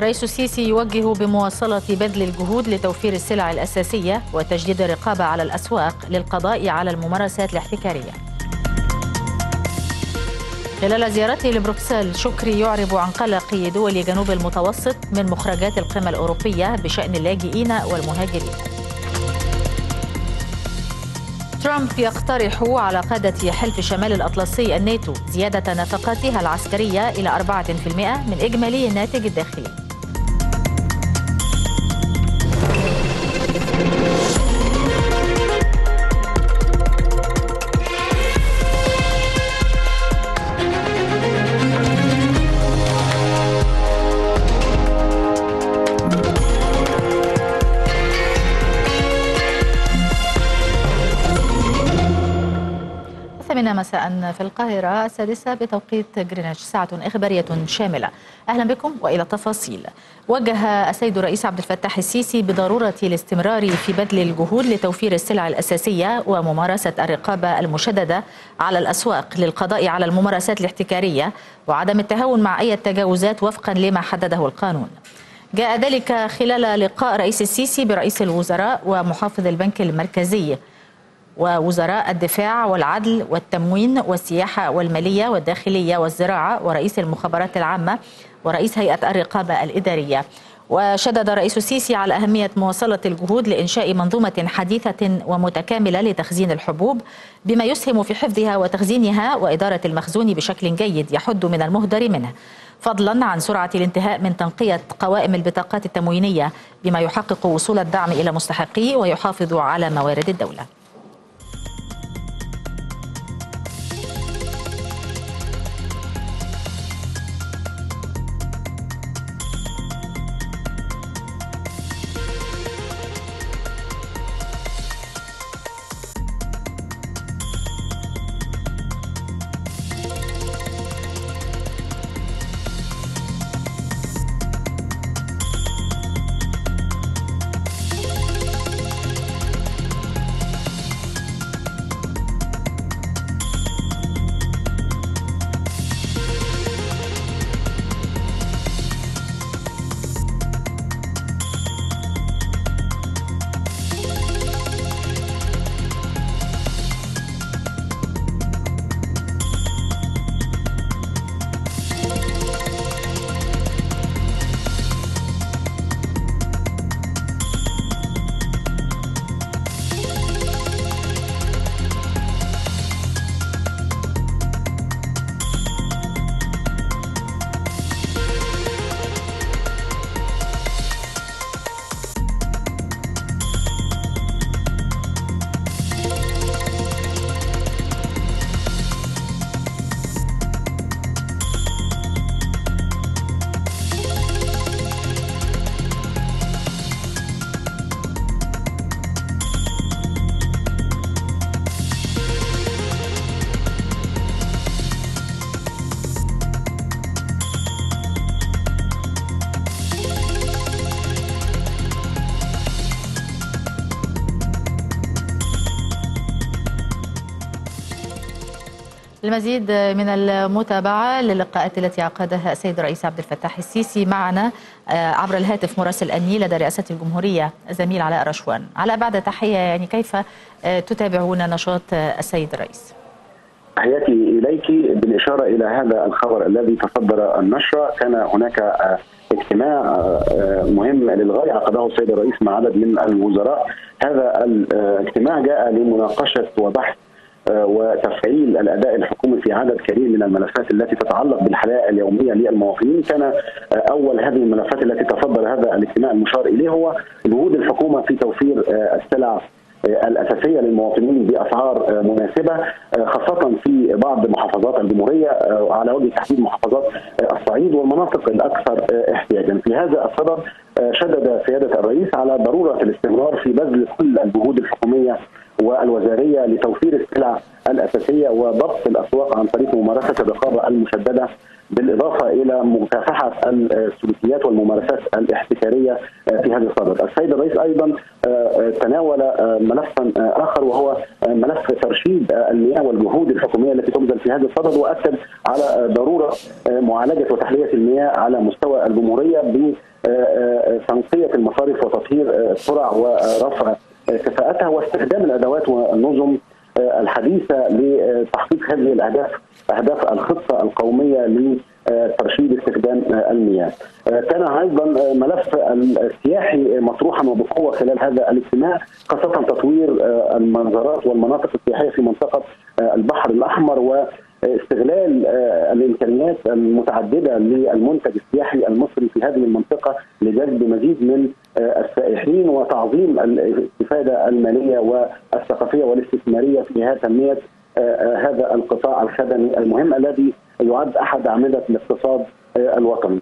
الرئيس السيسي يوجه بمواصلة بذل الجهود لتوفير السلع الأساسية وتجديد الرقابة على الأسواق للقضاء على الممارسات الاحتكارية. خلال زيارته لبروكسل شكري يعرب عن قلق دول جنوب المتوسط من مخرجات القمة الأوروبية بشأن اللاجئين والمهاجرين. ترامب يقترح على قادة حلف شمال الأطلسي الناتو زيادة نفقاتها العسكرية إلى 4% من إجمالي الناتج الداخلي. مساء في القاهرة 6 بتوقيت جرينتش، ساعة إخبارية شاملة. أهلا بكم وإلى التفاصيل. وجه السيد الرئيس عبد الفتاح السيسي بضرورة الاستمرار في بذل الجهود لتوفير السلع الأساسية وممارسة الرقابة المشددة على الأسواق للقضاء على الممارسات الاحتكارية وعدم التهاون مع أي تجاوزات وفقا لما حدده القانون. جاء ذلك خلال لقاء رئيس السيسي برئيس الوزراء ومحافظ البنك المركزي ووزراء الدفاع والعدل والتموين والسياحة والمالية والداخلية والزراعة ورئيس المخابرات العامة ورئيس هيئة الرقابة الإدارية. وشدد الرئيس السيسي على أهمية مواصلة الجهود لإنشاء منظومة حديثة ومتكاملة لتخزين الحبوب بما يسهم في حفظها وتخزينها وإدارة المخزون بشكل جيد يحد من المهدر منه، فضلا عن سرعة الانتهاء من تنقية قوائم البطاقات التموينية بما يحقق وصول الدعم إلى مستحقيه ويحافظ على موارد الدولة. المزيد من المتابعة للقاءات التي عقدها السيد الرئيس عبد الفتاح السيسي معنا عبر الهاتف مراسل أني لدى رئاسة الجمهورية زميل علاء رشوان. علاء، بعد تحية، يعني كيف تتابعون نشاط السيد الرئيس؟ تحياتي إليك. بالإشارة إلى هذا الخبر الذي تصدر النشرة، كان هناك اجتماع مهم للغاية عقده السيد الرئيس مع عدد من الوزراء. هذا الاجتماع جاء لمناقشة وبحث وتفعيل الاداء الحكومي في عدد كبير من الملفات التي تتعلق بالحياه اليوميه للمواطنين. كان اول هذه الملفات التي تصدر هذا الاجتماع المشار اليه هو جهود الحكومه في توفير السلع الاساسيه للمواطنين باسعار مناسبه، خاصه في بعض محافظات الجمهوريه وعلى وجه التحديد محافظات الصعيد والمناطق الاكثر احتياجا. في هذا الصدد شدد سياده الرئيس على ضروره الاستمرار في بذل كل الجهود الحكوميه والوزاريه لتوفير السلع الاساسيه وضبط الاسواق عن طريق ممارسه الرقابه المشدده، بالاضافه الى مكافحه السلوكيات والممارسات الاحتكاريه في هذا الصدد. السيد الرئيس ايضا تناول ملفا اخر وهو ملف ترشيد المياه والجهود الحكوميه التي تبذل في هذا الصدد، واكد على ضروره معالجه وتحليه المياه على مستوى الجمهوريه تنقية المصارف وتطهير السرع ورفع كفاءتها واستخدام الأدوات والنظم الحديثة لتحقيق هذه الأهداف، أهداف الخطة القومية لترشيد استخدام المياه. كان أيضا ملف السياحي مطروحا وبقوة خلال هذا الاجتماع، خاصة تطوير المنظرات والمناطق السياحية في منطقة البحر الأحمر واستغلال الإمكانيات المتعددة للمنتج السياحي المصري في هذه المنطقة لجذب مزيد من السائحين وتعظيم الاستفادة المالية والثقافية والاستثمارية في تنمية هذا القطاع الخدمي المهم الذي يعد أحد أعمدة الاقتصاد الوطني.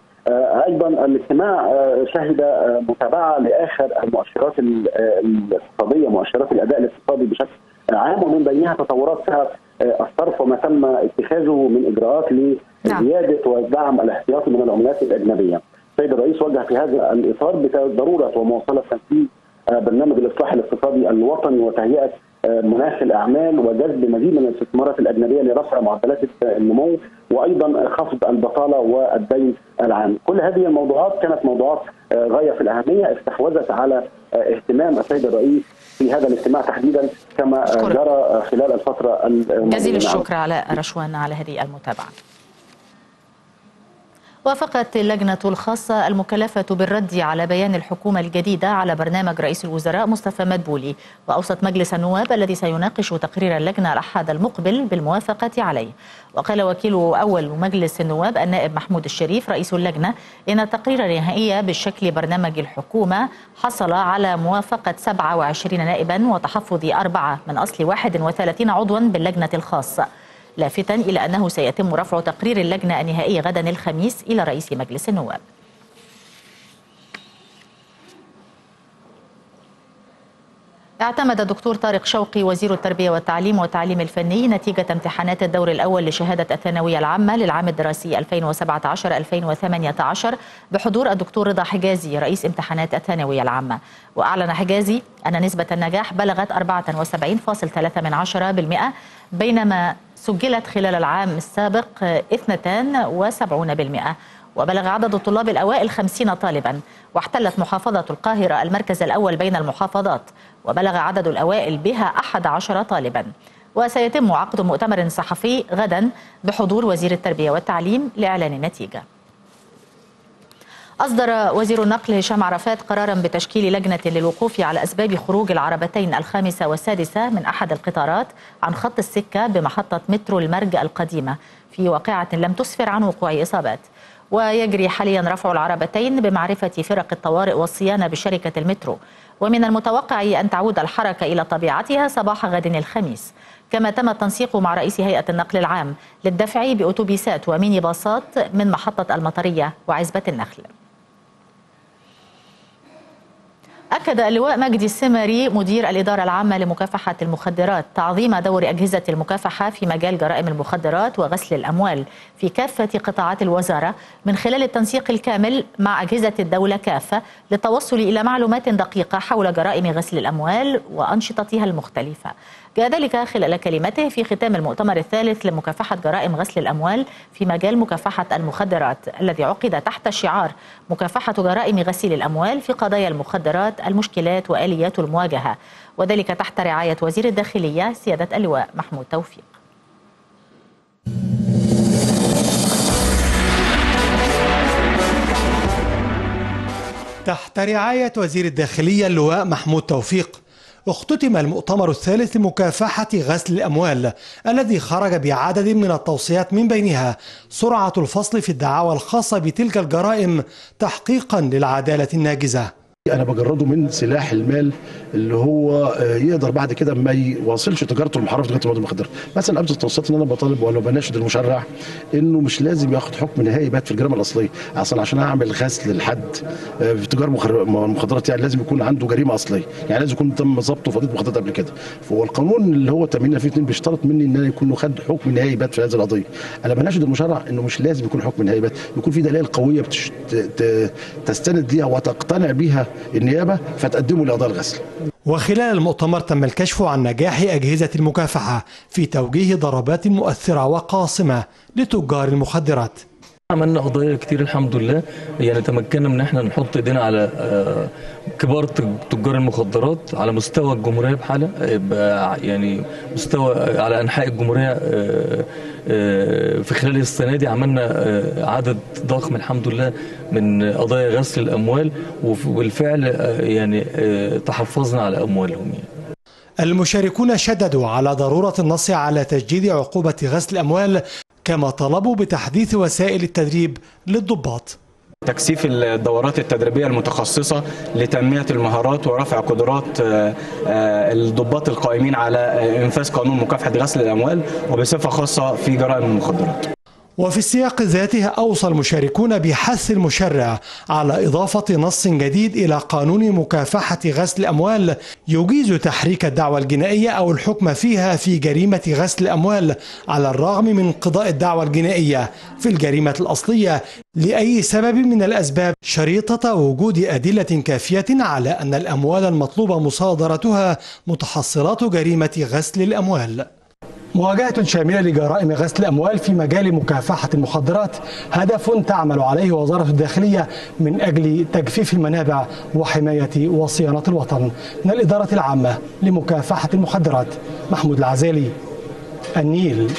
أيضا الاجتماع شهد متابعة لآخر المؤشرات الاقتصادية، مؤشرات الأداء الاقتصادي بشكل عام، ومن بينها تطورات سعر الصرف وما تم اتخاذه من إجراءات لزيادة ودعم الاحتياطي من العملات الأجنبية. السيد الرئيس وجه في هذا الإطار بضرورة ومواصلة تنفيذ برنامج الإصلاح الاقتصادي الوطني وتهيئة مناخ الأعمال وجذب مزيد من الاستثمارات الأجنبية لرفع معدلات النمو وأيضا خفض البطالة والدين العام. كل هذه الموضوعات كانت موضوعات غاية في الأهمية استحوذت على اهتمام السيد الرئيس في هذا الاجتماع تحديدا كما جرى خلال الفترة الماضية. جزيل الشكر علاء رشوان على هذه المتابعة. وافقت اللجنة الخاصة المكلفة بالرد على بيان الحكومة الجديدة على برنامج رئيس الوزراء مصطفى مدبولي، وأوصت مجلس النواب الذي سيناقش تقرير اللجنة الأحد المقبل بالموافقة عليه. وقال وكيل أول مجلس النواب النائب محمود الشريف رئيس اللجنة إن التقرير النهائي بشكل برنامج الحكومة حصل على موافقة 27 نائبا وتحفظ 4 من أصل 31 عضوا باللجنة الخاصة، لافتا إلى أنه سيتم رفع تقرير اللجنة النهائي غدا الخميس إلى رئيس مجلس النواب. اعتمد الدكتور طارق شوقي وزير التربية والتعليم والتعليم الفني نتيجة امتحانات الدور الأول لشهادة الثانوية العامة للعام الدراسي 2017-2018 بحضور الدكتور رضا حجازي رئيس امتحانات الثانوية العامة. وأعلن حجازي أن نسبة النجاح بلغت 74.3%، بينما سجلت خلال العام السابق 72%، وبلغ عدد الطلاب الأوائل 50 طالبا. واحتلت محافظة القاهرة المركز الأول بين المحافظات، وبلغ عدد الأوائل بها 11 طالبا. وسيتم عقد مؤتمر صحفي غدا بحضور وزير التربية والتعليم لإعلان النتيجة. أصدر وزير النقل هشام عرفات قرارا بتشكيل لجنة للوقوف على أسباب خروج العربتين 5 و6 من أحد القطارات عن خط السكة بمحطة مترو المرج القديمة في واقعة لم تسفر عن وقوع إصابات. ويجري حاليا رفع العربتين بمعرفة فرق الطوارئ والصيانة بشركة المترو، ومن المتوقع أن تعود الحركة إلى طبيعتها صباح غد الخميس. كما تم التنسيق مع رئيس هيئة النقل العام للدفع بأتوبيسات وميني باصات من محطة المطرية وعزبة النخل. أكد اللواء مجدي السمري مدير الإدارة العامة لمكافحة المخدرات تعظيم دور أجهزة المكافحة في مجال جرائم المخدرات وغسل الأموال في كافة قطاعات الوزارة من خلال التنسيق الكامل مع أجهزة الدولة كافة للتوصل إلى معلومات دقيقة حول جرائم غسل الأموال وأنشطتها المختلفة. جاء ذلك خلال كلمته في ختام المؤتمر الثالث لمكافحة جرائم غسل الأموال في مجال مكافحة المخدرات الذي عقد تحت شعار مكافحة جرائم غسيل الأموال في قضايا المخدرات، المشكلات وآليات المواجهة، وذلك تحت رعاية وزير الداخلية سيادة اللواء محمود توفيق. تحت رعاية وزير الداخلية اللواء محمود توفيق اختتم المؤتمر الثالث لمكافحة غسل الأموال الذي خرج بعدد من التوصيات من بينها سرعة الفصل في الدعاوى الخاصة بتلك الجرائم تحقيقا للعدالة الناجزة. أنا بجرده من سلاح المال اللي هو يقدر بعد كده ما يواصلش تجارته المحرفة لغاية المخدرات. مثلا أبدأ التوصيات إن أنا بطالب ولا بناشد المشرع إنه مش لازم ياخد حكم نهائي يبات في الجريمة الأصلية، أصلا عشان أعمل غسل لحد في تجارة المخدرات يعني لازم يكون عنده جريمة أصلية، يعني لازم يكون تم ضبطه في قضية مخدرات قبل كده. والقانون اللي هو 852 بيشترط مني إن أنا يكون خد حكم نهائي يبات في هذه القضية. أنا بناشد المشرع إنه مش لازم يكون حكم نهائي يبات، يكون في دلائل قوية تستند ليها وتقتنع بيها النيابة فتقدموا لقضاء الغسل. وخلال المؤتمر تم الكشف عن نجاح أجهزة المكافحة في توجيه ضربات مؤثرة وقاصمة لتجار المخدرات. عملنا قضايا كتير الحمد لله، يعني تمكنا من احنا نحط ايدينا على كبار تجار المخدرات على مستوى الجمهوريه بحاله، يعني مستوى على انحاء الجمهوريه. في خلال السنه دي عملنا عدد ضخم الحمد لله من قضايا غسل الاموال، وبالفعل يعني تحفظنا على اموالهم. يعني المشاركون شددوا على ضروره النص على تجديد عقوبه غسل الاموال، كما طلبوا بتحديث وسائل التدريب للضباط، تكثيف الدورات التدريبية المتخصصة لتنمية المهارات ورفع قدرات الضباط القائمين على إنفاذ قانون مكافحة غسل الأموال وبصفة خاصة في جرائم المخدرات. وفي السياق ذاته أوصى المشاركون بحث المشرع على إضافة نص جديد إلى قانون مكافحة غسل الأموال يجيز تحريك الدعوى الجنائية أو الحكم فيها في جريمة غسل الأموال على الرغم من انقضاء الدعوى الجنائية في الجريمة الأصلية لأي سبب من الأسباب، شريطة وجود أدلة كافية على أن الأموال المطلوبة مصادرتها متحصلات جريمة غسل الأموال. مواجهة شاملة لجرائم غسل الأموال في مجال مكافحة المخدرات هدف تعمل عليه وزارة الداخلية من أجل تجفيف المنابع وحماية وصيانة الوطن. من الإدارة العامة لمكافحة المخدرات، محمود العزالي، النيل.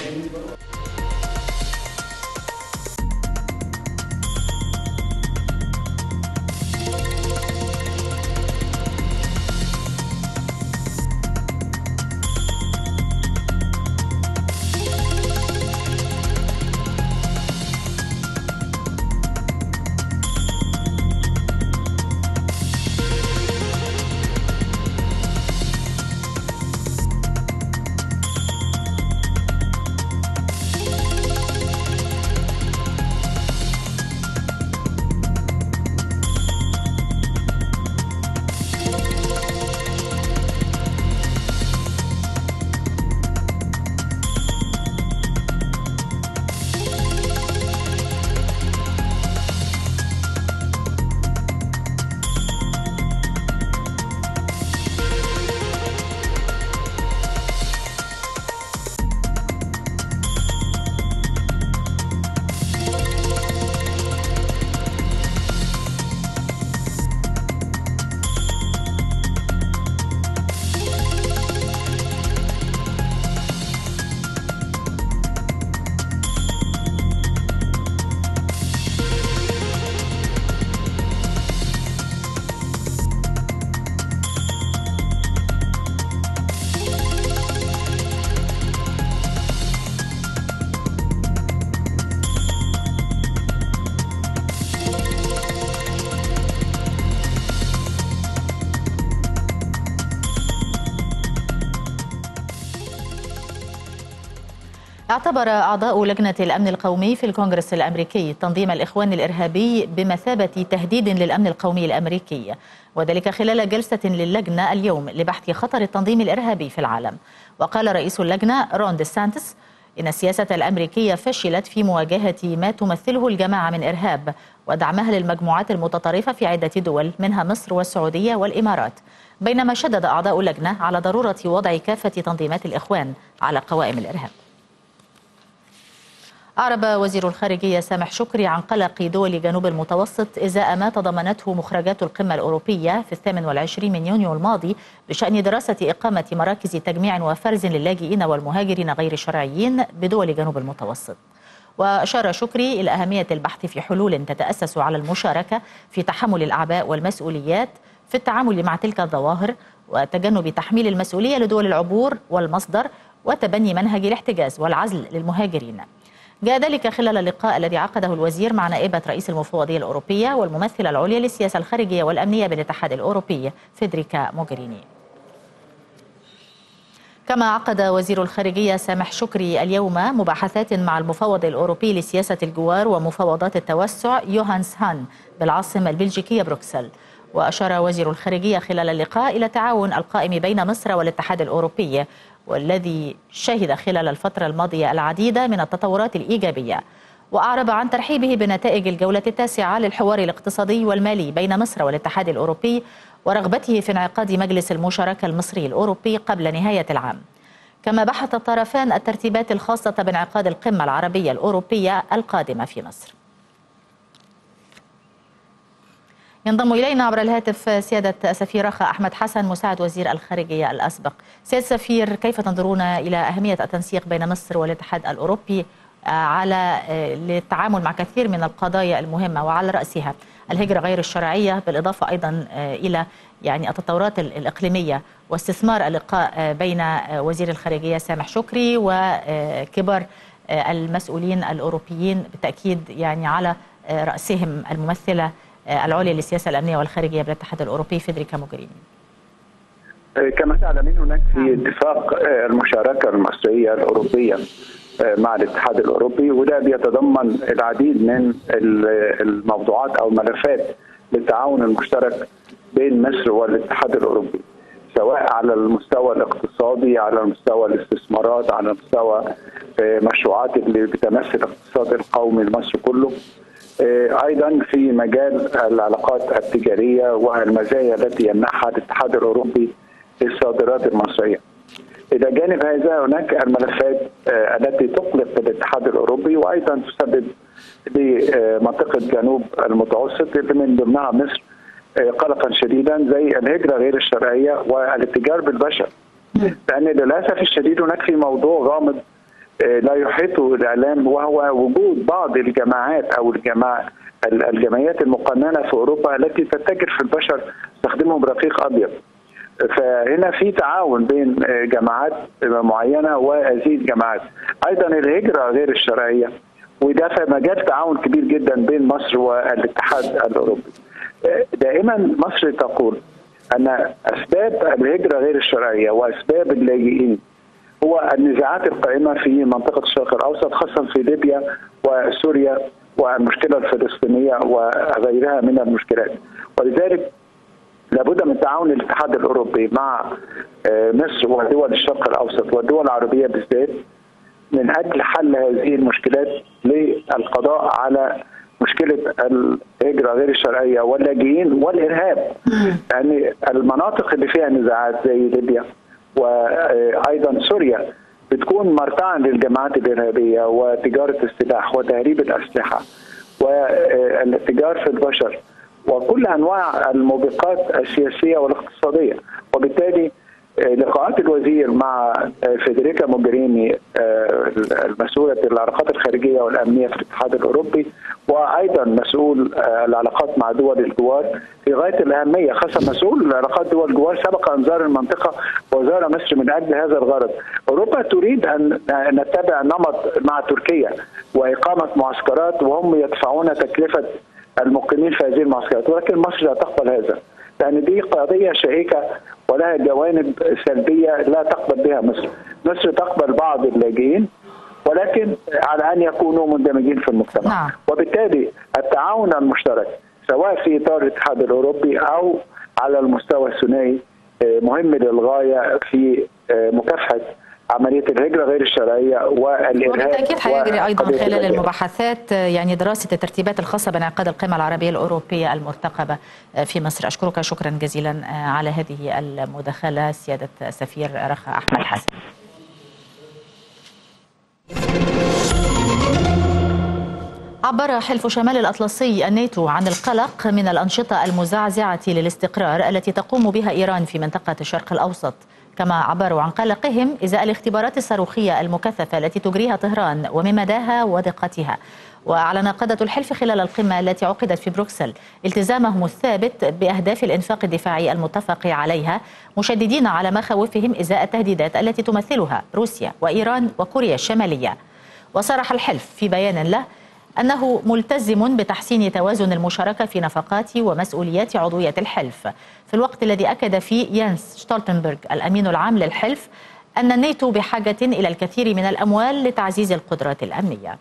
اعتبر أعضاء لجنة الأمن القومي في الكونغرس الأمريكي تنظيم الإخوان الإرهابي بمثابة تهديد للأمن القومي الأمريكي، وذلك خلال جلسة للجنة اليوم لبحث خطر التنظيم الإرهابي في العالم. وقال رئيس اللجنة رون ديسانتس إن السياسة الأمريكية فشلت في مواجهة ما تمثله الجماعة من إرهاب ودعمها للمجموعات المتطرفة في عدة دول منها مصر والسعودية والإمارات، بينما شدد أعضاء اللجنة على ضرورة وضع كافة تنظيمات الإخوان على قوائم الإرهاب. أعرب وزير الخارجية سامح شكري عن قلق دول جنوب المتوسط إزاء ما تضمنته مخرجات القمة الأوروبية في 28 من يونيو الماضي بشأن دراسة إقامة مراكز تجميع وفرز للاجئين والمهاجرين غير الشرعيين بدول جنوب المتوسط. وأشار شكري إلى أهمية البحث في حلول تتأسس على المشاركة في تحمل الأعباء والمسؤوليات في التعامل مع تلك الظواهر وتجنب تحميل المسؤولية لدول العبور والمصدر وتبني منهج الاحتجاز والعزل للمهاجرين. جاء ذلك خلال اللقاء الذي عقده الوزير مع نائبة رئيس المفوضية الأوروبية والممثلة العليا للسياسة الخارجية والأمنية بالاتحاد الأوروبي فيدريكا موجريني. كما عقد وزير الخارجية سامح شكري اليوم مباحثات مع المفوض الأوروبي لسياسة الجوار ومفاوضات التوسع يوهانس هان بالعاصمة البلجيكية بروكسل. وأشار وزير الخارجية خلال اللقاء إلى التعاون القائم بين مصر والاتحاد الأوروبي، والذي شهد خلال الفترة الماضية العديد من التطورات الإيجابية. وأعرب عن ترحيبه بنتائج الجولة التاسعة للحوار الاقتصادي والمالي بين مصر والاتحاد الأوروبي ورغبته في انعقاد مجلس المشاركة المصري الأوروبي قبل نهاية العام. كما بحث الطرفان الترتيبات الخاصة بانعقاد القمة العربية الأوروبية القادمة في مصر. ينضم إلينا عبر الهاتف سيادة سفير رخاء أحمد حسن مساعد وزير الخارجية الأسبق. سيادة السفير، كيف تنظرون إلى أهمية التنسيق بين مصر والاتحاد الأوروبي على للتعامل مع كثير من القضايا المهمة وعلى رأسها الهجرة غير الشرعية، بالإضافة أيضا إلى يعني التطورات الإقليمية واستثمار اللقاء بين وزير الخارجية سامح شكري وكبار المسؤولين الأوروبيين بالتأكيد يعني على رأسهم الممثلة العليا للسياسة الأمنية والخارجية بالاتحاد الأوروبي فيدريكا موجريني؟ كما تعلمين هناك في اتفاق المشاركة المصرية الأوروبية مع الاتحاد الأوروبي، وده بيتضمن العديد من الموضوعات أو ملفات للتعاون المشترك بين مصر والاتحاد الأوروبي، سواء على المستوى الاقتصادي، على مستوى الاستثمارات، على مستوى مشروعات اللي بتمثل الاقتصاد القومي لمصر كله، أيضا في مجال العلاقات التجارية والمزايا التي يمنحها الاتحاد الأوروبي للصادرات المصرية. إلى جانب هذا هناك الملفات التي تقلق الاتحاد الأوروبي وأيضا تسبب لمنطقة جنوب المتوسط اللي من ضمنها مصر قلقا شديدا، زي الهجرة غير الشرعية والاتجار بالبشر، لأن للأسف الشديد هناك في موضوع غامض لا يحيطه الإعلام، وهو وجود بعض الجماعات أو الجمعيات المقننة في أوروبا التي تتاجر في البشر تستخدمهم رقيق أبيض. فهنا في تعاون بين جماعات معينة وهذه الجماعات. أيضا الهجرة غير الشرعية، وده في مجال تعاون كبير جدا بين مصر والاتحاد الأوروبي. دائما مصر تقول أن أسباب الهجرة غير الشرعية وأسباب اللاجئين هو النزاعات القائمة في منطقة الشرق الأوسط، خاصة في ليبيا وسوريا والمشكلة الفلسطينية وغيرها من المشكلات. ولذلك لابد من تعاون الاتحاد الأوروبي مع مصر ودول الشرق الأوسط والدول العربية بالذات من أجل حل هذه المشكلات للقضاء على مشكلة الهجرة غير الشرعية واللاجئين والإرهاب. يعني المناطق اللي فيها نزاعات زي ليبيا وأيضا سوريا بتكون مرتعا للجماعات الإرهابية وتجارة السلاح وتهريب الأسلحة والتجار في البشر وكل أنواع الموبقات السياسية والاقتصادية. وبالتالي لقاءات الوزير مع فيدريكا موجريني المسؤولة العلاقات الخارجية والأمنية في الاتحاد الأوروبي وأيضا مسؤول العلاقات مع دول الجوار في غاية الأهمية، خاصة مسؤول علاقات دول الجوار سبق أن زار المنطقة وزار مصر من أجل هذا الغرض. أوروبا تريد أن نتبع نمط مع تركيا وإقامة معسكرات وهم يدفعون تكلفة المقيمين في هذه المعسكرات، ولكن مصر لا تقبل هذا، لأن دي قضية شائكة ولها جوانب سلبية لا تقبل بها مصر. مصر تقبل بعض اللاجئين ولكن على أن يكونوا مندمجين في المجتمع. وبالتالي التعاون المشترك سواء في إطار الاتحاد الأوروبي أو على المستوى الثنائي مهم للغاية في مكافحة عملية الهجرة غير الشرعية والإرهاب. وبالتأكيد هيجري أيضا خلال المباحثات يعني دراسة الترتيبات الخاصة بانعقاد القمة العربية الأوروبية المرتقبة في مصر. أشكرك شكرا جزيلا على هذه المداخلة سيادة سفير رخاء أحمد حسن. عبر حلف شمال الأطلسي الناتو عن القلق من الأنشطة المزعزعة للاستقرار التي تقوم بها إيران في منطقة الشرق الأوسط، كما عبروا عن قلقهم إزاء الاختبارات الصاروخية المكثفة التي تجريها طهران ومن مداها ودقتها. وأعلن قادة الحلف خلال القمة التي عقدت في بروكسل التزامهم الثابت بأهداف الإنفاق الدفاعي المتفق عليها، مشددين على مخاوفهم إزاء التهديدات التي تمثلها روسيا وإيران وكوريا الشمالية. وصرح الحلف في بيان له أنه ملتزم بتحسين توازن المشاركة في نفقات ومسؤوليات عضوية الحلف، في الوقت الذي أكد فيه ينس ستولتنبرغ الأمين العام للحلف أن الناتو بحاجة إلى الكثير من الأموال لتعزيز القدرات الأمنية.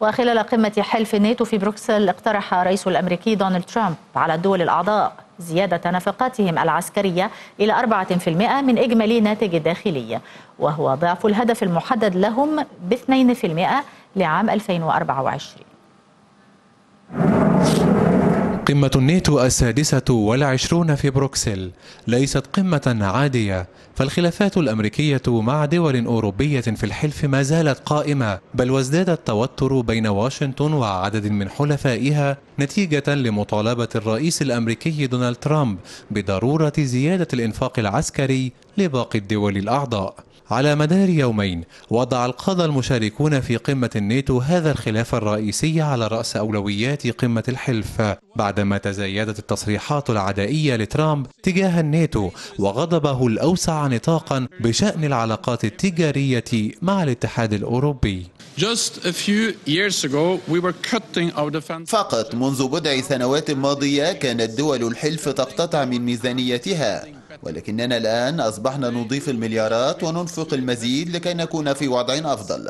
وخلال قمة حلف الناتو في بروكسل اقترح الرئيس الأمريكي دونالد ترامب على الدول الأعضاء زيادة نفقاتهم العسكرية إلى 4% من إجمالي الناتج الداخلي، وهو ضعف الهدف المحدد لهم ب 2% لعام 2024. قمة الناتو السادسة والعشرون في بروكسل ليست قمة عادية، فالخلافات الأمريكية مع دول أوروبية في الحلف ما زالت قائمة، بل وازداد التوتر بين واشنطن وعدد من حلفائها نتيجة لمطالبة الرئيس الأمريكي دونالد ترامب بضرورة زيادة الإنفاق العسكري لباقي الدول الأعضاء. على مدار يومين وضع القادة المشاركون في قمة الناتو هذا الخلاف الرئيسي على رأس أولويات قمة الحلف، بعدما تزايدت التصريحات العدائية لترامب تجاه الناتو وغضبه الأوسع نطاقا بشأن العلاقات التجارية مع الاتحاد الأوروبي. فقط منذ بضع سنوات ماضية كانت دول الحلف تقتطع من ميزانيتها، ولكننا الآن أصبحنا نضيف المليارات وننفق المزيد لكي نكون في وضع أفضل.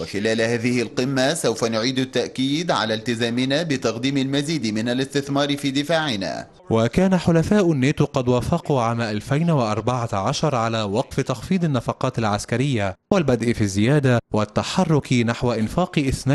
وخلال هذه القمة سوف نعيد التأكيد على التزامنا بتقديم المزيد من الاستثمار في دفاعنا. وكان حلفاء الناتو قد وافقوا عام 2014 على وقف تخفيض النفقات العسكرية والبدء في الزيادة والتحرك نحو إنفاق 2%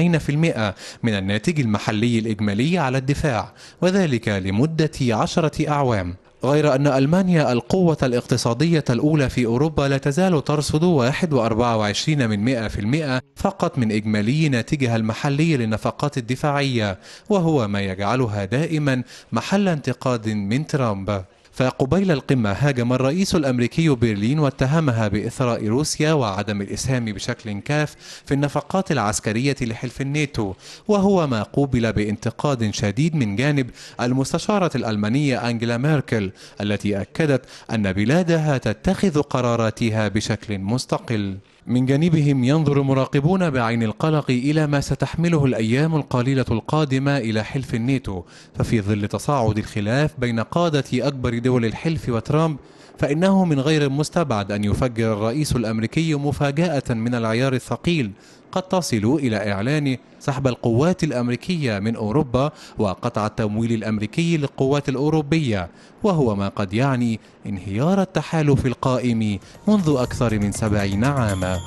من الناتج المحلي الإجمالي على الدفاع، وذلك لمدة 10 أعوام. غير أن ألمانيا القوة الاقتصادية الأولى في أوروبا لا تزال ترصد 1.24% فقط من إجمالي ناتجها المحلي للنفقات الدفاعية، وهو ما يجعلها دائما محل انتقاد من ترامب. فقبيل القمة هاجم الرئيس الأمريكي برلين واتهمها بإثراء روسيا وعدم الإسهام بشكل كاف في النفقات العسكرية لحلف الناتو، وهو ما قوبل بانتقاد شديد من جانب المستشارة الألمانية أنجيلا ميركل، التي أكدت أن بلادها تتخذ قراراتها بشكل مستقل. من جانبهم ينظر مراقبون بعين القلق إلى ما ستحمله الأيام القليلة القادمة إلى حلف الناتو، ففي ظل تصاعد الخلاف بين قادة أكبر دول الحلف وترامب، فإنه من غير المستبعد أن يفجر الرئيس الأمريكي مفاجأة من العيار الثقيل قد تصل إلى إعلان سحب القوات الأمريكية من أوروبا وقطع التمويل الأمريكي للقوات الأوروبية، وهو ما قد يعني انهيار التحالف القائم منذ أكثر من 70 عاما.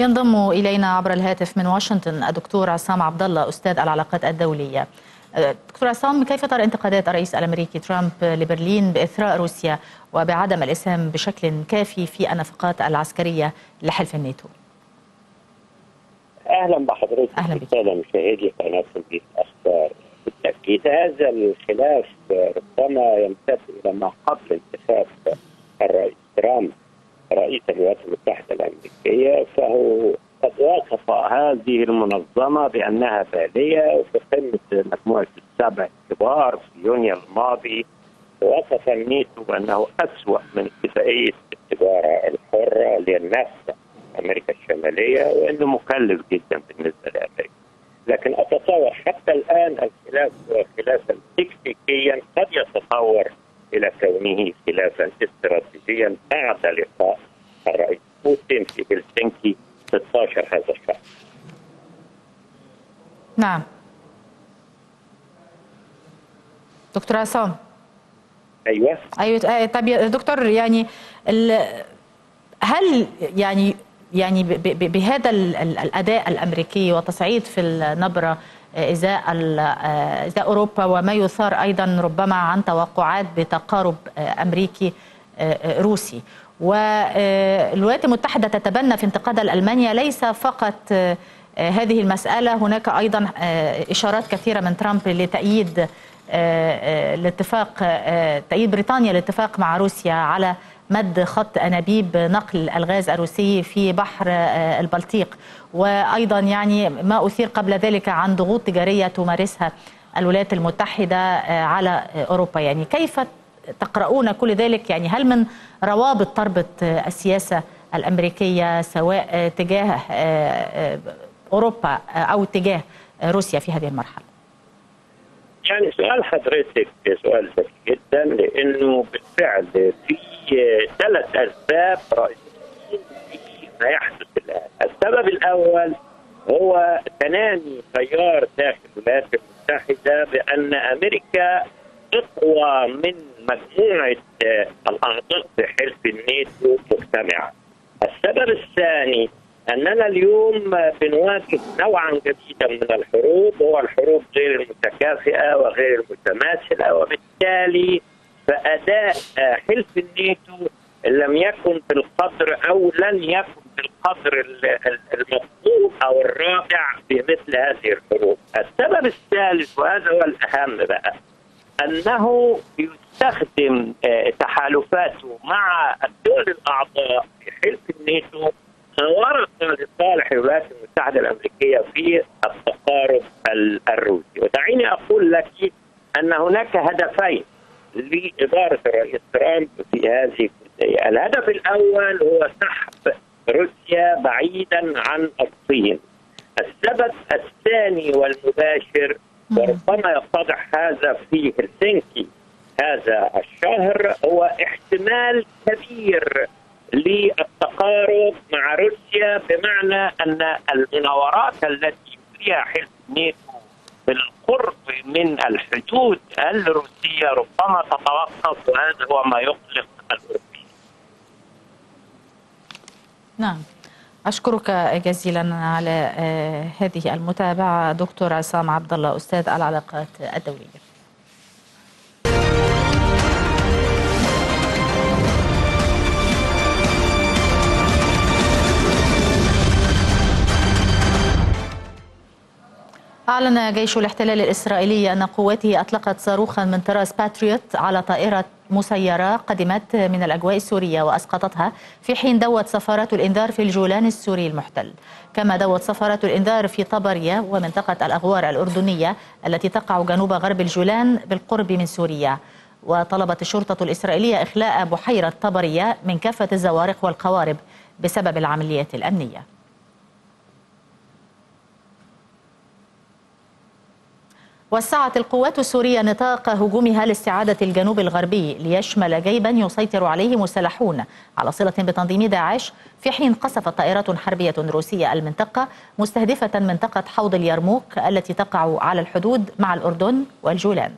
ينضم إلينا عبر الهاتف من واشنطن الدكتور عصام عبد الله، أستاذ العلاقات الدولية. دكتور عصام، كيف ترى انتقادات الرئيس الأمريكي ترامب لبرلين بإثراء روسيا وبعدم الإسهام بشكل كافي في النفقات العسكرية لحلف الناتو؟ أهلا بحضرتك. أهلا بك. أهلا مشاهدي قناة سبيس أخبار. بالتأكيد هذا الخلاف ربما يمتد إلى ما قبل انتخاب الرئيس ترامب رئيس الولايات المتحدة الأمريكية، فهو قد وصف هذه المنظمة بأنها بالية في قمة مجموعة السبع الكبار في يونيو الماضي، ووصف الناتو بأنه أسوأ من اتفاقية التجارة الحرة للنفط أمريكا الشمالية، وأنه مكلف جدا بالنسبة لأمريكا. لكن أتصور حتى الآن الخلاف هو خلافا تكتيكيا، قد يتطور إلى كونه خلافا استراتيجيا بعد لقاء الرئيس بوتين في هلسنكي 16 هذا الشهر. نعم. دكتور عصام. أيوه. طب يا دكتور، يعني هل يعني بهذا الأداء الأمريكي وتصعيد في النبرة إزاء أوروبا وما يثار أيضا ربما عن توقعات بتقارب أمريكي روسي، والولايات المتحدة تتبنى في انتقادها لألمانيا ليس فقط هذه المسألة، هناك أيضا إشارات كثيرة من ترامب لتأييد الاتفاق تأييد بريطانيا الاتفاق مع روسيا على مد خط أنابيب نقل الغاز الروسي في بحر البلطيق، وأيضا يعني ما أثير قبل ذلك عن ضغوط تجارية تمارسها الولايات المتحدة على أوروبا. يعني كيف تقرؤون كل ذلك؟ يعني هل من روابط تربط السياسة الأمريكية سواء تجاه أوروبا أو تجاه روسيا في هذه المرحلة؟ يعني سؤال حضرتك سؤال ذكي جدا، لأنه بالفعل في ثلاث أسباب رئيسيين في ما يحدث الآن. السبب الأول هو تنامي تيار داخل الولايات المتحدة بأن أمريكا أقوى من مجموعة الأنظمة حلف الناتو مجتمعة. السبب الثاني أننا اليوم بنواجه نوعا جديدا من الحروب، هو الحروب غير المتكافئة وغير المتماثلة، وبالتالي فأداء حلف الناتو لم يكن بالقدر أو لن يكن بالقدر المطلوب أو الرائع في مثل هذه الحروب. السبب الثالث وهذا هو الأهم بقى، أنه يستخدم تحالفاته مع الدول الأعضاء في حلف الناتو ورقة لصالح الولايات المتحدة الأمريكية في التقارب الروسي. ودعيني أقول لك أن هناك هدفين لإدارة الرئيس ترامب في هذه الجزئية. الهدف الأول هو سحب روسيا بعيدا عن الصين. السبب الثاني والمباشر وربما يتضح هذا في هلسنكي هذا الشهر هو احتمال كبير للتقارب مع روسيا، بمعنى أن المناورات التي فيها حلف الناتو بالقرب من الحدود الروسية ربما تتوقف، وهذا هو ما يقلق الأوروبيين. نعم، أشكرك جزيلا على هذه المتابعة دكتور عصام عبد الله أستاذ العلاقات الدولية. أعلن جيش الاحتلال الإسرائيلي أن قواته أطلقت صاروخا من طراز باتريوت على طائرة مسيرة قدمت من الأجواء السورية وأسقطتها، في حين دوت سفارة الإنذار في الجولان السوري المحتل، كما دوت سفارة الإنذار في طبرية ومنطقة الأغوار الأردنية التي تقع جنوب غرب الجولان بالقرب من سوريا. وطلبت الشرطة الإسرائيلية إخلاء بحيرة طبرية من كافة الزوارق والقوارب بسبب العمليات الأمنية. وسعت القوات السورية نطاق هجومها لاستعادة الجنوب الغربي ليشمل جيبا يسيطر عليه مسلحون على صلة بتنظيم داعش، في حين قصفت طائرات حربية روسية المنطقة مستهدفة منطقة حوض اليرموك التي تقع على الحدود مع الأردن والجولان.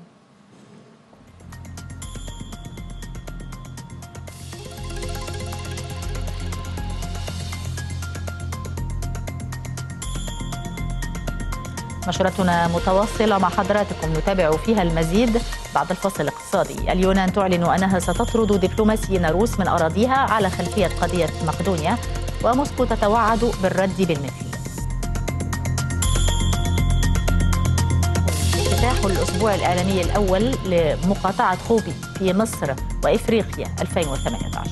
نشرتنا متواصلة مع حضراتكم نتابع فيها المزيد بعد الفاصل الاقتصادي. اليونان تعلن أنها ستطرد دبلوماسيين روس من أراضيها على خلفية قضية مقدونيا، وموسكو تتوعد بالرد بالمثل. افتتاح الأسبوع العالمي الأول لمقاطعة خوبي في مصر وإفريقيا 2018.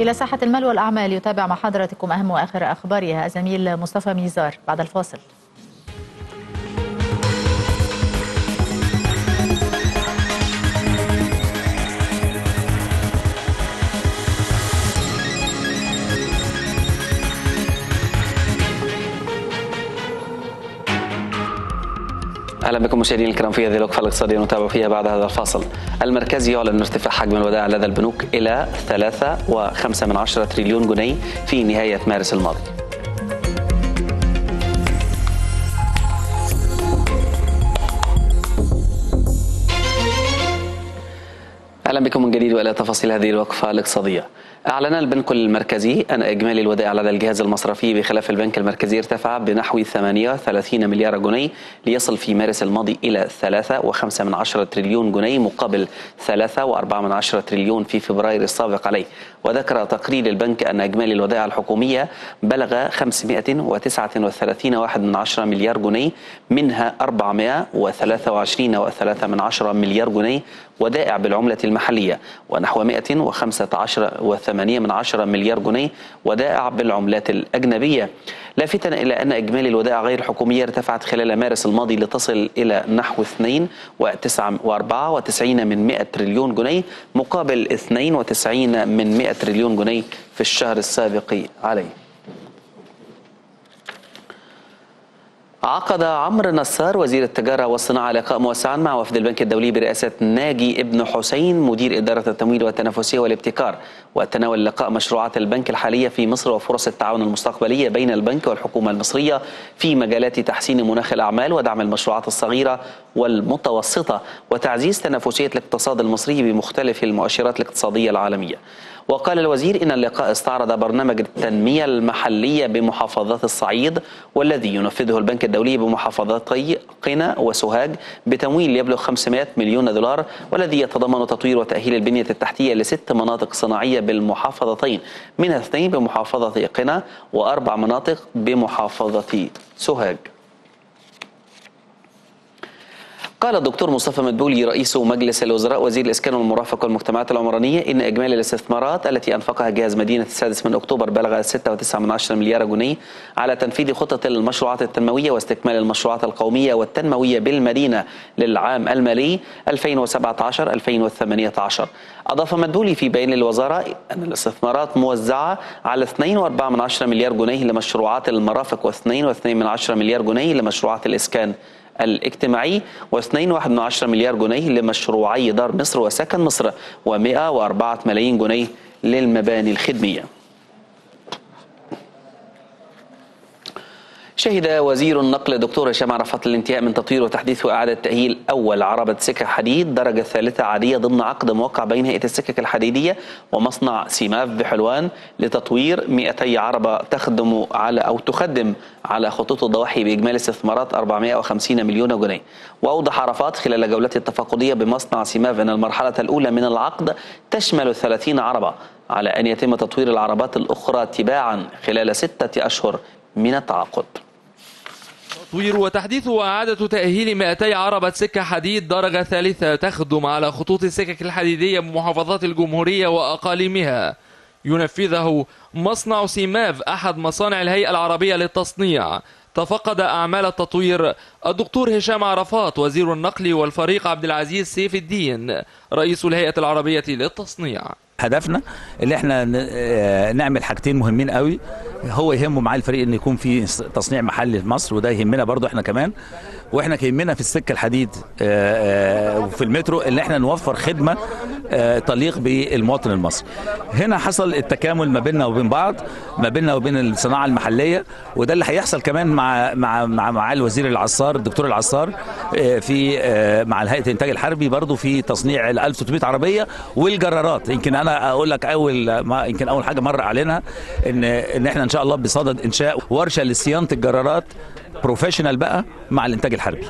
إلى ساحة المال والأعمال يتابع مع حضراتكم أهم وآخر أخبارها زميل مصطفى ميزار بعد الفاصل. اهلا بكم مشاهدينا الكرام في هذه الوقفه الاقتصاديه نتابع فيها بعد هذا الفاصل. المركزي يعلن ارتفاع حجم الودائع لدى البنوك الى 3.5 تريليون جنيه في نهايه مارس الماضي. اهلا بكم من جديد والى تفاصيل هذه الوقفه الاقتصاديه. أعلن البنك المركزي أن إجمالي الودائع لدى الجهاز المصرفي بخلاف البنك المركزي ارتفع بنحو 38 مليار جنيه ليصل في مارس الماضي إلى 3.5 تريليون جنيه مقابل 3.4 تريليون في فبراير السابق عليه. وذكر تقرير البنك أن إجمالي الودائع الحكومية بلغ 539.1 مليار جنيه، منها 423.3 مليار جنيه ودائع بالعملة المحلية، ونحو 115.8 مليار جنيه ودائع بالعملات الأجنبية. لافتا إلى أن إجمالي الودائع غير الحكومية ارتفعت خلال مارس الماضي لتصل إلى نحو 2.94 تريليون جنيه مقابل 2.90 تريليون جنيه في الشهر السابق عليه. عقد عمرو نصار وزير التجارة والصناعة لقاء موسعا مع وفد البنك الدولي برئاسة ناجي ابن حسين مدير إدارة التمويل والتنافسية والابتكار، وتناول اللقاء مشروعات البنك الحالية في مصر وفرص التعاون المستقبلية بين البنك والحكومة المصرية في مجالات تحسين مناخ الأعمال ودعم المشروعات الصغيرة والمتوسطة وتعزيز تنافسية الاقتصاد المصري بمختلف المؤشرات الاقتصادية العالمية. وقال الوزير إن اللقاء استعرض برنامج التنمية المحلية بمحافظات الصعيد والذي ينفذه البنك الدولي بمحافظتي قنا وسوهاج بتمويل يبلغ 500 مليون دولار والذي يتضمن تطوير وتأهيل البنية التحتية ل6 مناطق صناعية بالمحافظتين، منها 2 بمحافظة قنا و4 مناطق بمحافظة سوهاج. قال الدكتور مصطفى مدبولي رئيس مجلس الوزراء وزير الإسكان والمرافق والمجتمعات العمرانية إن إجمالي الاستثمارات التي أنفقها جهاز مدينة السادس من أكتوبر بلغ 6.9 مليار جنيه على تنفيذ خطة المشروعات التنموية واستكمال المشروعات القومية والتنموية بالمدينة للعام المالي 2017-2018. أضاف مدبولي في بيان للوزارة أن الاستثمارات موزعة على 2.4 مليار جنيه لمشروعات المرافق و2.2 مليار جنيه لمشروعات الإسكان الاجتماعي و2.1 مليار جنيه لمشروعي دار مصر وسكن مصر و104 ملايين جنيه للمباني الخدمية. شهد وزير النقل دكتور هشام عرفات الانتهاء من تطوير وتحديث وإعادة تأهيل أول عربة سكة حديد درجة ثالثة عادية ضمن عقد موقع بين هيئة السكك الحديدية ومصنع سيماف بحلوان لتطوير 200 عربة تخدم على خطوط الضواحي بإجمالي استثمارات 450 مليون جنيه. وأوضح عرفات خلال جولته التفقدية بمصنع سيماف أن المرحلة الأولى من العقد تشمل 30 عربة على أن يتم تطوير العربات الأخرى تباعا خلال 6 أشهر من التعاقد. تطوير وتحديث وإعادة تأهيل 200 عربة سكة حديد درجة ثالثة تخدم على خطوط السكك الحديدية بمحافظات الجمهورية وأقاليمها ينفذه مصنع سيماف أحد مصانع الهيئة العربية للتصنيع. تفقد أعمال التطوير الدكتور هشام عرفات وزير النقل والفريق عبد العزيز سيف الدين رئيس الهيئة العربية للتصنيع. هدفنا اللي احنا نعمل حاجتين مهمين قوي هو يهمه معايا الفريق ان يكون في تصنيع محلي في مصر، وده يهمنا برضو احنا كمان، واحنا كيهمنا في السكه الحديد وفي المترو ان احنا نوفر خدمه تليق بالمواطن المصري. هنا حصل التكامل ما بيننا وبين بعض، ما بيننا وبين الصناعه المحليه، وده اللي هيحصل كمان مع الوزير العصار الدكتور العصار في مع الهيئه الانتاج الحربي برضو في تصنيع ال 1600 عربيه والجرارات. يمكن انا اقول لك اول حاجه مره اعلنها ان احنا ان شاء الله بصدد انشاء ورشه لصيانه الجرارات بروفيشنال بقى مع الانتاج الحربي.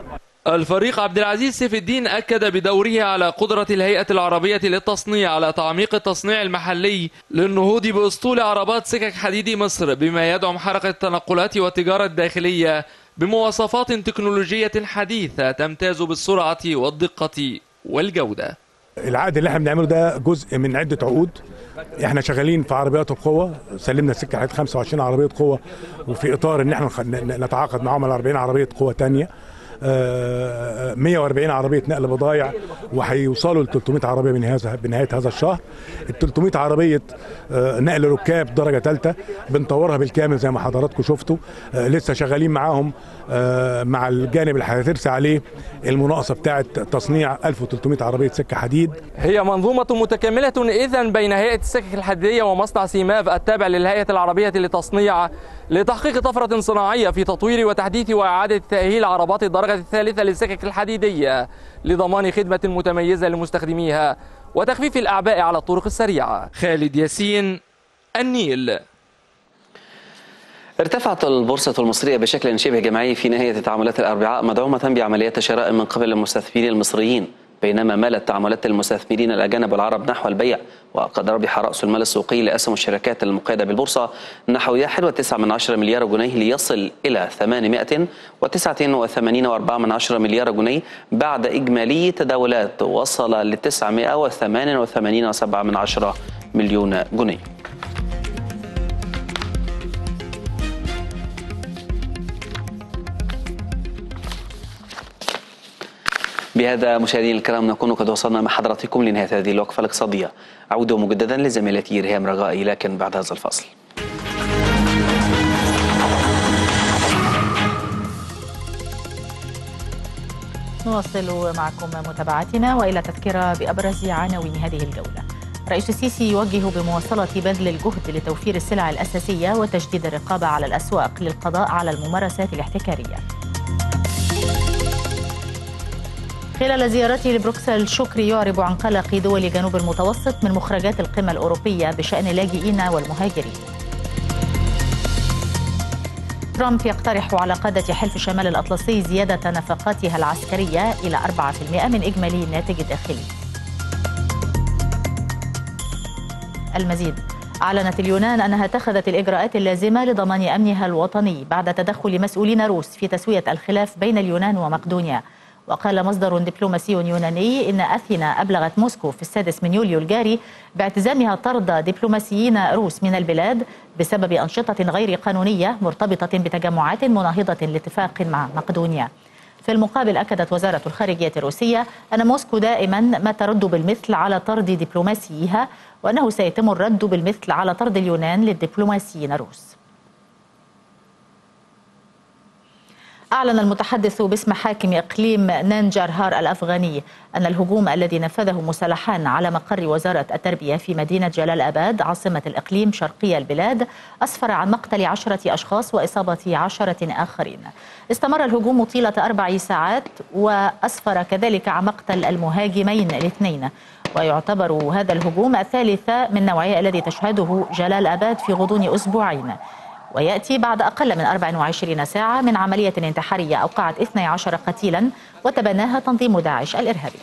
الفريق عبد العزيز سيف الدين اكد بدوره على قدره الهيئه العربيه للتصنيع على تعميق التصنيع المحلي للنهوض باسطول عربات سكك حديد مصر بما يدعم حركه التنقلات والتجاره الداخليه بمواصفات تكنولوجيه حديثه تمتاز بالسرعه والدقه والجوده. العقد اللي احنا بنعمله ده جزء من عده عقود. احنا شغالين في عربيات القوه، سلمنا السكه حديد 25 عربيه قوه، وفي اطار ان احنا نتعاقد معاهم على 40 عربيه قوه ثانيه. 140 عربية نقل بضائع، وهيوصلوا ل 300 عربية بنهاية هذا الشهر. ال 300 عربية نقل ركاب درجة ثالثة بنطورها بالكامل زي ما حضراتكم شفتوا، لسه شغالين معاهم مع الجانب اللي هترسى عليه المناقصة بتاعة تصنيع 1300 عربية سكة حديد. هي منظومة متكاملة إذن بين هيئة السكك الحديدية ومصنع سيماف التابع للهيئة العربية لتصنيع لتحقيق طفرة صناعية في تطوير وتحديث وإعادة تأهيل عربات الدرجة الثالثة للسكك الحديدية لضمان خدمة متميزة لمستخدميها وتخفيف الأعباء على الطرق السريعة. خالد ياسين، النيل. ارتفعت البورصة المصرية بشكل شبه جماعي في نهاية تعاملات الأربعاء مدعومة بعمليات شراء من قبل المستثمرين المصريين، بينما مالت تعاملات المستثمرين الأجانب والعرب نحو البيع، وقد ربح رأس المال السوقي لأسهم الشركات المقيدة بالبورصة نحو 1.9 مليار جنيه ليصل إلى 889.4 مليار جنيه بعد إجمالي تداولات وصل ل 988.7 مليون جنيه. بهذا مشاهدينا الكرام نكون قد وصلنا مع حضراتكم لنهاية هذه الوقفة الاقتصادية. أعود مجددا لزميلتي ريهام رجائي لكن بعد هذا الفصل. نواصل معكم متابعتنا وإلى تذكرة بأبرز عناوين هذه الجولة. رئيس السيسي يوجه بمواصلة بذل الجهد لتوفير السلع الأساسية وتشديد الرقابة على الأسواق للقضاء على الممارسات الاحتكارية. خلال زيارته لبروكسل شكري يعرب عن قلق دول جنوب المتوسط من مخرجات القمة الأوروبية بشأن اللاجئين والمهاجرين. ترامب يقترح على قادة حلف شمال الأطلسي زيادة نفقاتها العسكرية إلى 4% من إجمالي الناتج الداخلي. المزيد. أعلنت اليونان أنها اتخذت الإجراءات اللازمة لضمان أمنها الوطني بعد تدخل مسؤولين روس في تسوية الخلاف بين اليونان ومقدونيا. وقال مصدر دبلوماسي يوناني إن أثينا أبلغت موسكو في 6 يوليو الجاري باعتزامها طرد دبلوماسيين روس من البلاد بسبب أنشطة غير قانونية مرتبطة بتجمعات مناهضة لاتفاق مع مقدونيا. في المقابل أكدت وزارة الخارجية الروسية أن موسكو دائما ما ترد بالمثل على طرد دبلوماسيها، وأنه سيتم الرد بالمثل على طرد اليونان للدبلوماسيين الروس. أعلن المتحدث باسم حاكم إقليم نانجارهار الأفغاني أن الهجوم الذي نفذه مسلحان على مقر وزارة التربية في مدينة جلال أباد عاصمة الإقليم شرقي البلاد أسفر عن مقتل 10 أشخاص وإصابة 10 آخرين. استمر الهجوم طيلة 4 ساعات وأسفر كذلك عن مقتل المهاجمين 2، ويعتبر هذا الهجوم الثالث من نوعه الذي تشهده جلال أباد في غضون أسبوعين، ويأتي بعد أقل من 24 ساعة من عملية انتحارية أوقعت 12 قتيلا وتبناها تنظيم داعش الإرهابي.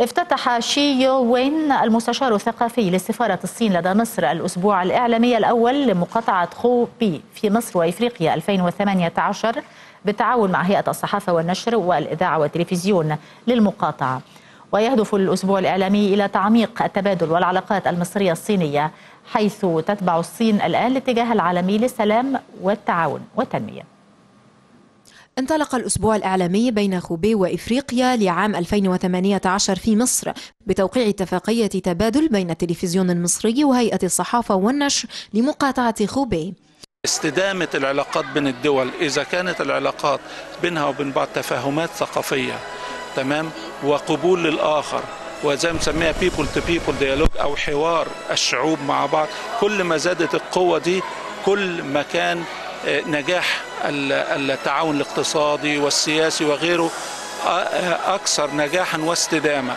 افتتح شي يو وين المستشار الثقافي لسفارة الصين لدى مصر الأسبوع الإعلامي الأول لمقاطعة خوبي في مصر وإفريقيا 2018 بالتعاون مع هيئة الصحافة والنشر والإذاعة والتلفزيون للمقاطعة. ويهدف الأسبوع الإعلامي إلى تعميق التبادل والعلاقات المصرية الصينية، حيث تتبع الصين الآن الاتجاه العالمي للسلام والتعاون والتنمية. انطلق الأسبوع الإعلامي بين خوبي وإفريقيا لعام 2018 في مصر بتوقيع اتفاقية تبادل بين التلفزيون المصري وهيئة الصحافة والنشر لمقاطعة خوبي. استدامة العلاقات بين الدول إذا كانت العلاقات بينها وبين بعض تفاهمات ثقافية، تمام، وقبول للآخر، وزي ما بنسميها people to people ديالوج أو حوار الشعوب مع بعض. كل ما زادت القوة دي كل ما كان نجاح التعاون الاقتصادي والسياسي وغيره أكثر نجاحا واستدامة.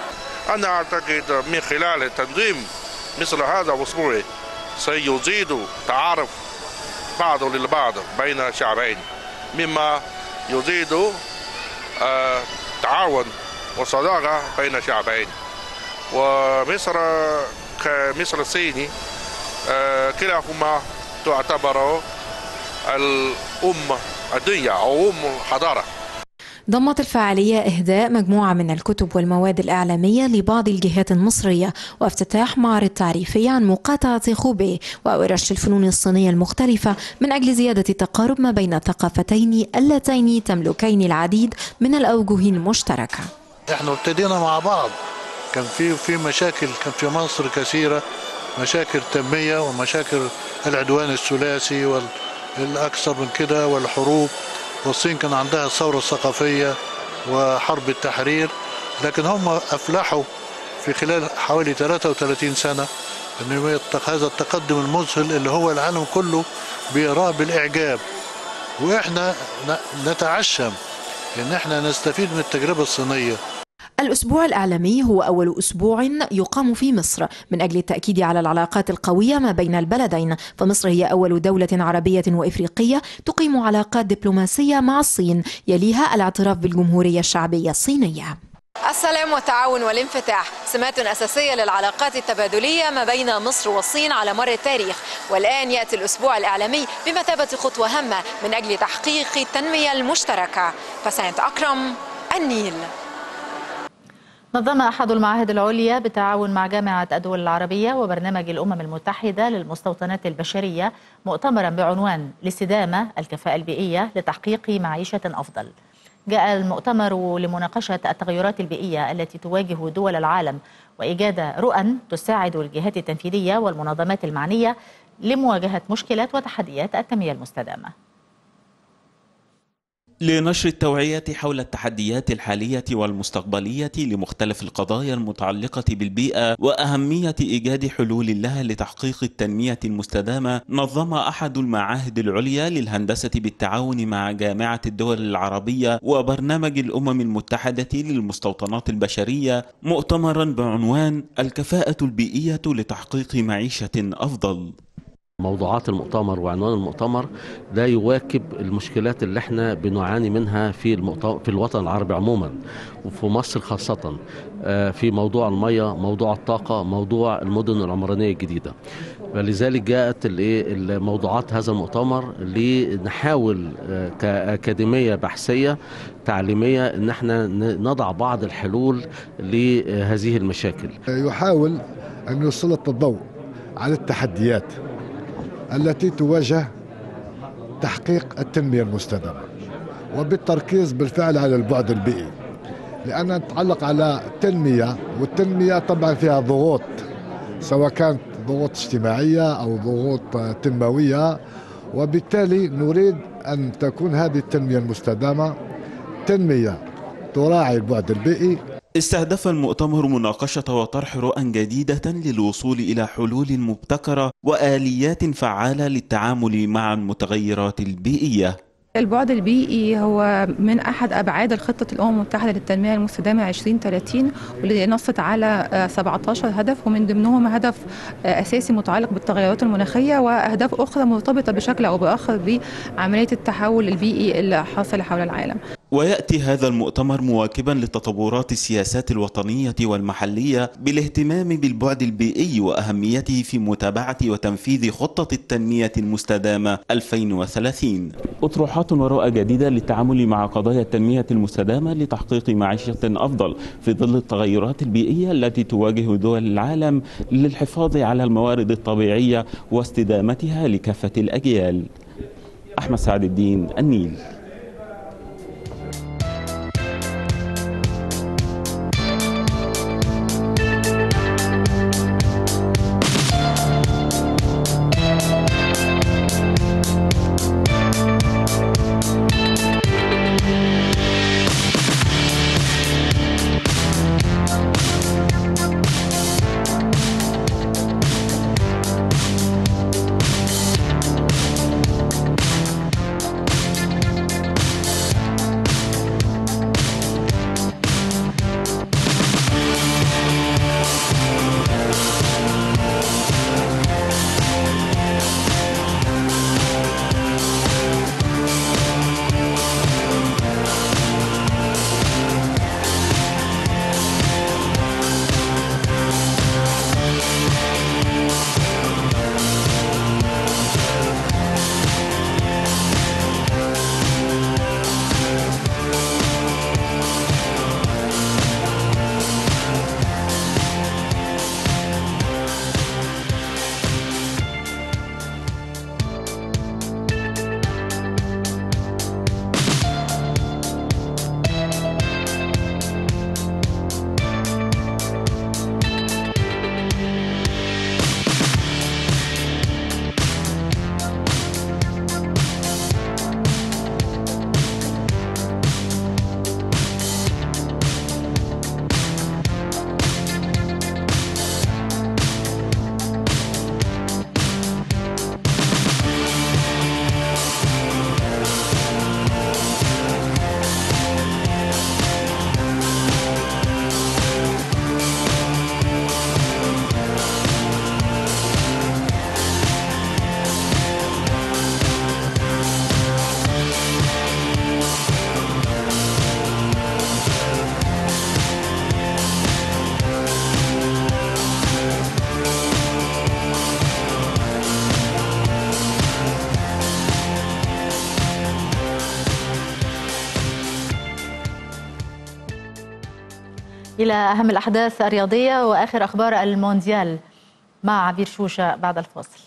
أنا أعتقد من خلال تنظيم مثل هذا الأسبوع سيزيد تعارف بعض للبعض بين شعبين، مما يزيد تعاون وصداقة بين شعبين. ومصر كمصر الصيني كلاهما تعتبر الأم الدنيا أو أم الحضارة. ضمت الفعالية إهداء مجموعة من الكتب والمواد الإعلامية لبعض الجهات المصرية وافتتاح معرض تعريفي عن مقاطعة خوبي وورش الفنون الصينية المختلفة من أجل زيادة التقارب ما بين الثقافتين اللتين تملكين العديد من الأوجه المشتركة. احنا ابتدينا مع بعض، كان في مشاكل، كان في مصر كثيرة، مشاكل تنمية ومشاكل العدوان الثلاثي والأكثر من كده والحروب، والصين كان عندها الثورة الثقافية وحرب التحرير، لكن هم أفلحوا في خلال حوالي 33 سنة أن هذا التقدم المذهل اللي هو العالم كله بيراه بالإعجاب، وإحنا نتعشم إن إحنا نستفيد من التجربة الصينية. الأسبوع الإعلامي هو أول أسبوع يقام في مصر من أجل التأكيد على العلاقات القوية ما بين البلدين، فمصر هي أول دولة عربية وإفريقية تقيم علاقات دبلوماسية مع الصين، يليها الاعتراف بالجمهورية الشعبية الصينية. السلام والتعاون والانفتاح سمات أساسية للعلاقات التبادلية ما بين مصر والصين على مر التاريخ، والآن يأتي الأسبوع الإعلامي بمثابة خطوة هامة من أجل تحقيق التنمية المشتركة. فسنة أكرم، النيل. نظم أحد المعاهد العليا بالتعاون مع جامعة الدول العربية وبرنامج الأمم المتحدة للمستوطنات البشرية مؤتمرا بعنوان الاستدامة الكفاءة البيئية لتحقيق معيشة أفضل. جاء المؤتمر لمناقشة التغيرات البيئية التي تواجه دول العالم وإيجاد رؤى تساعد الجهات التنفيذية والمنظمات المعنية لمواجهة مشكلات وتحديات التنمية المستدامة. لنشر التوعية حول التحديات الحالية والمستقبلية لمختلف القضايا المتعلقة بالبيئة وأهمية إيجاد حلول لها لتحقيق التنمية المستدامة، نظم أحد المعاهد العليا للهندسة بالتعاون مع جامعة الدول العربية وبرنامج الأمم المتحدة للمستوطنات البشرية مؤتمرا بعنوان الكفاءة البيئية لتحقيق معيشة أفضل. موضوعات المؤتمر وعنوان المؤتمر ده يواكب المشكلات اللي احنا بنعاني منها في الوطن العربي عموما وفي مصر خاصة، في موضوع المياه، موضوع الطاقة، موضوع المدن العمرانية الجديدة. فلذلك جاءت موضوعات هذا المؤتمر لنحاول كأكاديمية بحثية تعليمية ان احنا نضع بعض الحلول لهذه المشاكل. يحاول ان يسلط الضوء على التحديات التي تواجه تحقيق التنمية المستدامة، وبالتركيز بالفعل على البعد البيئي، لأنها تتعلق على التنمية، والتنمية طبعا فيها ضغوط، سواء كانت ضغوط اجتماعية أو ضغوط تنموية، وبالتالي نريد أن تكون هذه التنمية المستدامة تنمية تراعي البعد البيئي. استهدف المؤتمر مناقشة وطرح رؤى جديدة للوصول إلى حلول مبتكرة وآليات فعالة للتعامل مع المتغيرات البيئية. البعد البيئي هو من أحد أبعاد خطة الأمم المتحدة للتنمية المستدامة 2030، واللي نصت على 17 هدف، ومن ضمنهم هدف أساسي متعلق بالتغيرات المناخية، وأهداف أخرى مرتبطة بشكل أو بآخر بعملية التحول البيئي اللي حاصل حول العالم. ويأتي هذا المؤتمر مواكبا لتطورات السياسات الوطنية والمحلية بالاهتمام بالبعد البيئي وأهميته في متابعة وتنفيذ خطة التنمية المستدامة 2030. أطروحات ورؤى جديدة للتعامل مع قضايا التنمية المستدامة لتحقيق معيشة أفضل في ظل التغيرات البيئية التي تواجه دول العالم للحفاظ على الموارد الطبيعية واستدامتها لكافة الأجيال. أحمد سعد الدين، النيل. إلى أهم الأحداث الرياضية وآخر أخبار المونديال مع عبير شوشة بعد الفاصل.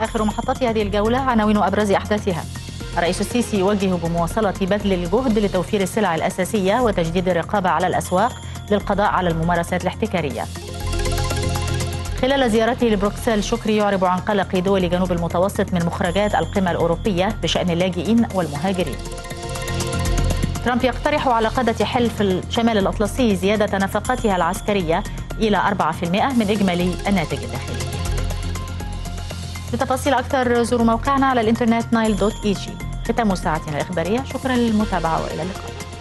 آخر محطات هذه الجولة عناوين أبرز أحداثها. الرئيس السيسي يوجه بمواصلة بذل الجهد لتوفير السلع الأساسية وتجديد الرقابة على الأسواق للقضاء على الممارسات الاحتكارية. خلال زيارته لبروكسل شكري يعرب عن قلق دول جنوب المتوسط من مخرجات القمة الأوروبية بشأن اللاجئين والمهاجرين. ترامب يقترح على قادة حلف شمال الأطلسي زيادة نفقاتها العسكرية إلى 4% من إجمالي الناتج الداخلي. لتفاصيل أكثر زوروا موقعنا على الإنترنت nile.eg. ختام ساعتنا الإخبارية، شكرا للمتابعة وإلى اللقاء.